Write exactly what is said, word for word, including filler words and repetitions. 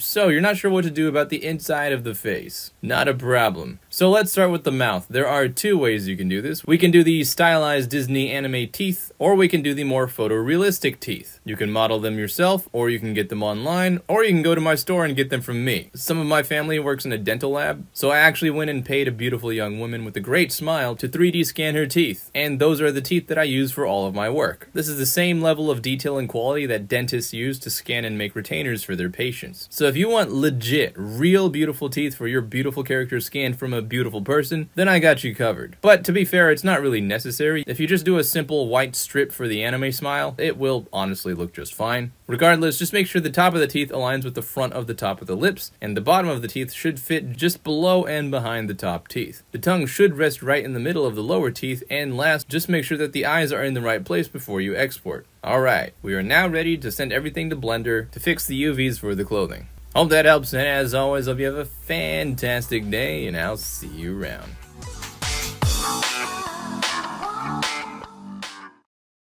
So you're not sure what to do about the inside of the face. Not a problem. So let's start with the mouth. There are two ways you can do this. We can do the stylized Disney anime teeth, or we can do the more photorealistic teeth. You can model them yourself, or you can get them online, or you can go to my store and get them from me. Some of my family works in a dental lab, so I actually went and paid a beautiful young woman with a great smile to three D scan her teeth, and those are the teeth that I use for all of my work. This is the same level of detail and quality that dentists use to scan and make retainers for their patients. So if you want legit, real beautiful teeth for your beautiful character scanned from a beautiful person, then I got you covered. But to be fair, it's not really necessary. If you just do a simple white strip for the anime smile, it will honestly look just fine. Regardless, just make sure the top of the teeth aligns with the front of the top of the lips, and the bottom of the teeth should fit just below and behind the top teeth. The tongue should rest right in the middle of the lower teeth, and last, just make sure that the eyes are in the right place before you export. Alright, we are now ready to send everything to Blender to fix the U Vs for the clothing. Hope that helps, and as always, hope you have a fantastic day, and I'll see you around.